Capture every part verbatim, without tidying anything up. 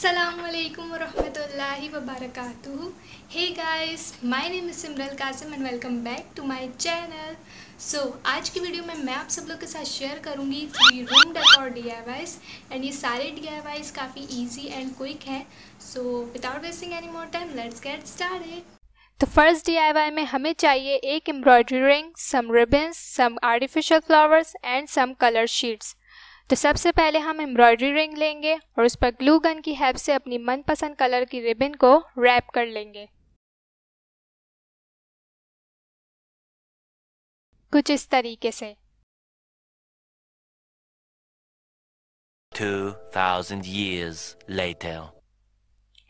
अस्सलामुअलैकुम वरहमतुल्लाहि वबरकातुहु। Hey guys, my name is Simral Qasim and welcome back to my channel. So आज की वीडियो में मैं आप सब लोग के साथ शेयर करूँगी three room decor D I Ys and ये सारे डी आई वाईज़ काफ़ी इजी एंड क्विक हैं। So without wasting any more time let's get started. तो फर्स्ट डी आई वाई में हमें चाहिए एक embroidery ring, some ribbons, some artificial flowers and some colour sheets. तो सबसे पहले हम एम्ब्रॉयडरी रिंग लेंगे और उस पर ग्लू गन की हेल्प से अपनी मनपसंद कलर की रिबन को रैप कर लेंगे। कुछ इस तरीके से। two thousand years later।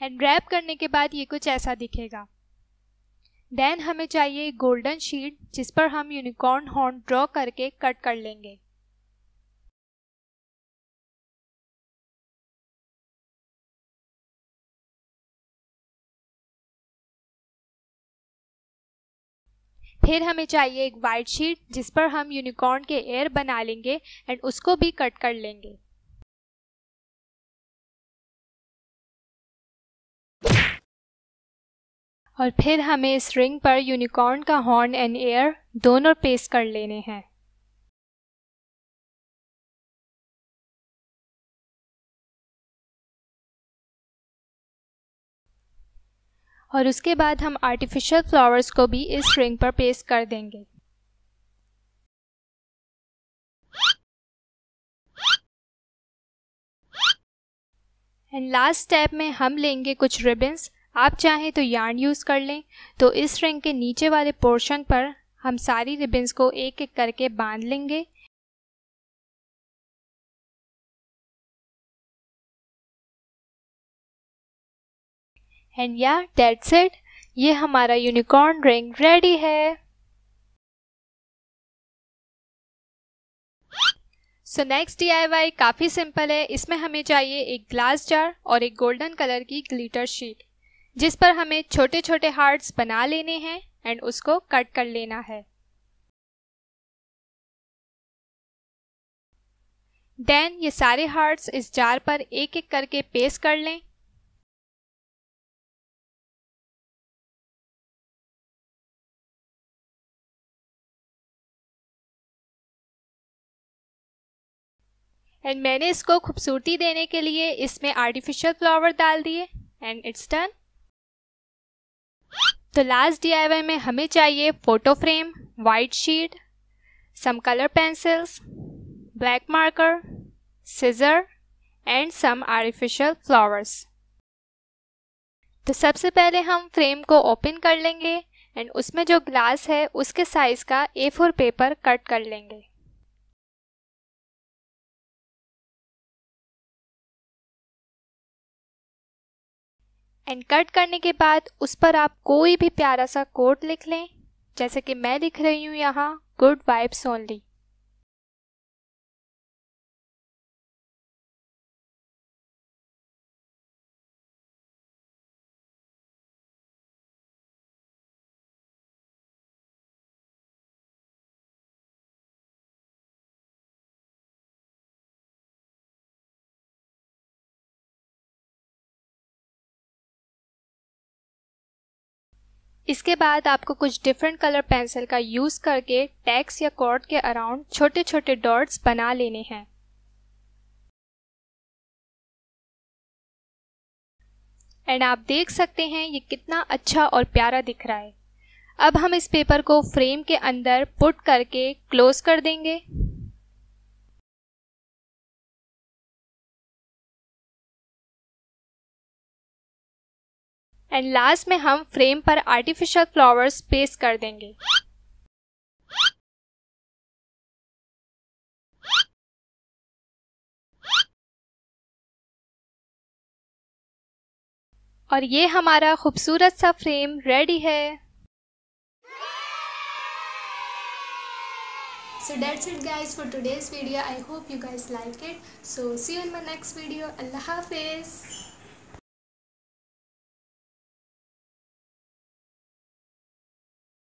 And wrap करने के बाद ये कुछ ऐसा दिखेगा। देन हमें चाहिए गोल्डन शीट जिस पर हम यूनिकॉर्न हॉर्न ड्रॉ करके कट कर लेंगे। फिर हमें चाहिए एक वाइट शीट जिस पर हम यूनिकॉर्न के एयर बना लेंगे एंड उसको भी कट कर लेंगे। और फिर हमें इस रिंग पर यूनिकॉर्न का हॉर्न एंड एयर दोनों पेस्ट कर लेने हैं। और उसके बाद हम आर्टिफिशियल फ्लावर्स को भी इस रिंग पर पेस्ट कर देंगे। एंड लास्ट स्टेप में हम लेंगे कुछ रिबन्स। आप चाहें तो यार्न यूज़ कर लें। तो इस रिंग के नीचे वाले पोर्शन पर हम सारी रिबन्स को एक एक करके बांध लेंगे। एंड या दैट्स इट, ये हमारा यूनिकॉर्न रिंग रेडी है। So next D I Y काफ़ी सिंपल है। इसमें हमें चाहिए एक ग्लास जार और एक गोल्डन कलर की ग्लिटर शीट जिस पर हमें छोटे छोटे हार्ट्स बना लेने हैं एंड उसको कट कर लेना है। देन ये सारे हार्ट्स इस जार पर एक एक करके पेस्ट कर लें। एंड मैंने इसको खूबसूरती देने के लिए इसमें आर्टिफिशियल फ्लावर डाल दिए एंड इट्स डन। तो लास्ट डी आई वाई में हमें चाहिए photo frame, white sheet, some colour pencils, black marker, scissor and some artificial flowers. तो सबसे पहले हम फ्रेम को ओपन कर लेंगे एंड उसमें जो ग्लास है उसके साइज का ए फोर पेपर कट कर लेंगे। एंड कट करने के बाद उस पर आप कोई भी प्यारा सा कोट लिख लें, जैसे कि मैं लिख रही हूँ यहाँ, गुड वाइब्स ओनली। इसके बाद आपको कुछ डिफरेंट कलर पेंसिल का यूज़ करके टैक्स या कॉर्ड के अराउंड छोटे छोटे डॉट्स बना लेने हैं। एंड आप देख सकते हैं ये कितना अच्छा और प्यारा दिख रहा है। अब हम इस पेपर को फ्रेम के अंदर पुट करके क्लोज कर देंगे। एंड लास्ट में हम फ्रेम पर आर्टिफिशियल फ्लावर्स पेस्ट कर देंगे। और ये हमारा खूबसूरत सा फ्रेम रेडी है। So that's it guys for today's video. I hope you guys like it. So see you in my next video. Allah Hafiz.